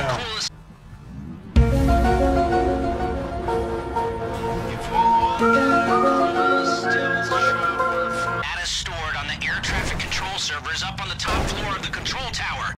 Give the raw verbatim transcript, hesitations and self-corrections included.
down.